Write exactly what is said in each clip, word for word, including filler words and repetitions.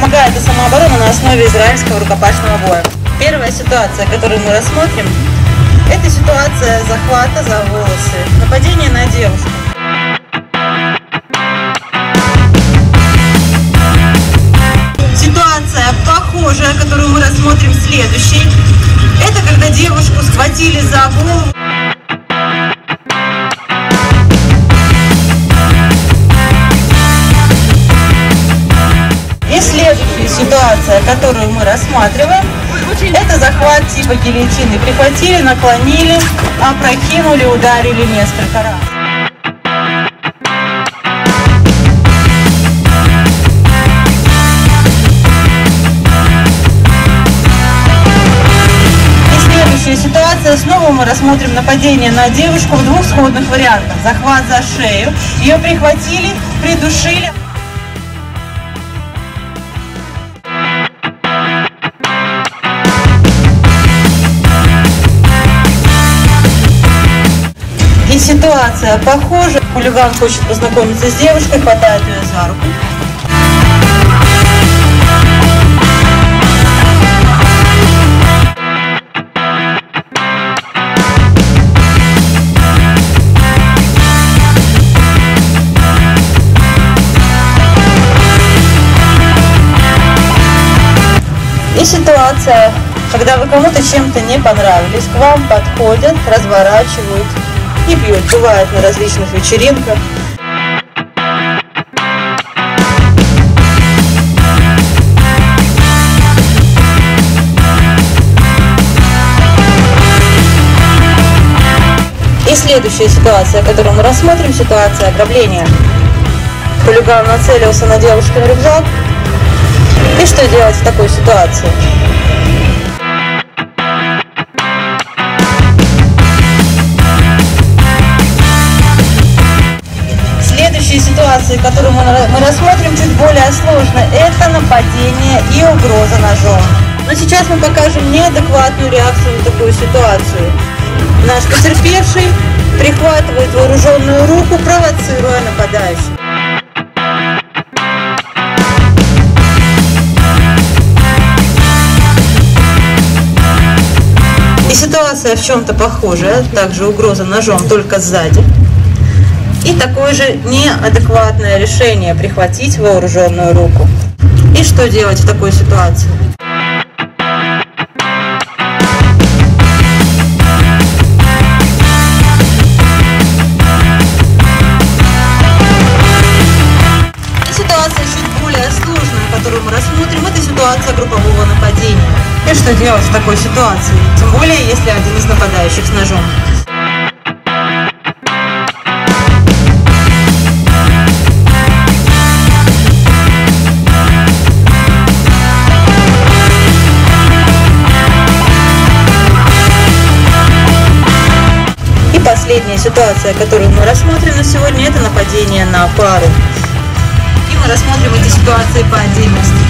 Мага – это самооборона на основе израильского рукопашного боя. Первая ситуация, которую мы рассмотрим, это ситуация захвата за волосы, нападение на девушку. Ситуация похожая, которую мы рассмотрим следующей, это когда девушку схватили за голову. Следующая ситуация, которую мы рассматриваем, это захват типа гильотины. Прихватили, наклонили, опрокинули, ударили несколько раз. И следующая ситуация, снова мы рассмотрим нападение на девушку в двух сходных вариантах. Захват за шею, ее прихватили, придушили. И ситуация похожа. Хулиган хочет познакомиться с девушкой, хватает ее за руку. И ситуация, когда вы кому-то чем-то не понравились, к вам подходят, разворачивают и бьют. Бывает на различных вечеринках. И следующая ситуация, которую мы рассмотрим, ситуация ограбления. Хулиган нацелился на девушкин рюкзак. И что делать в такой ситуации? Ситуации, которую мы, мы рассмотрим, чуть более сложно. Это нападение и угроза ножом. Но сейчас мы покажем неадекватную реакцию на такую ситуацию. Наш потерпевший прихватывает вооруженную руку, провоцируя нападающего. И ситуация в чем-то похожая, также угроза ножом, только сзади. И такое же неадекватное решение – прихватить вооруженную руку. И что делать в такой ситуации? Ситуация чуть более сложная, которую мы рассмотрим, это ситуация группового нападения. И что делать в такой ситуации? Тем более, если один из нападающих с ножом. Последняя ситуация, которую мы рассмотрим на сегодня, это нападение на пару. И мы рассмотрим эти ситуации по отдельности.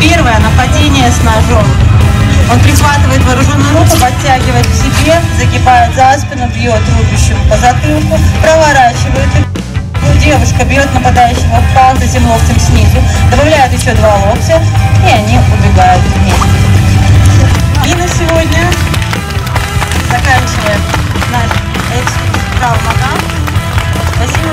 Первое – нападение с ножом. Он прихватывает вооруженную руку, подтягивает к себе, загибает за спину, бьет рубящего по затылку, проворачивает. Девушка бьет нападающего в пах, затем локтем снизу, добавляет еще два локтя, и они убегают вместе. И на сегодня заканчиваем наш экскурс Крав Мага. Спасибо.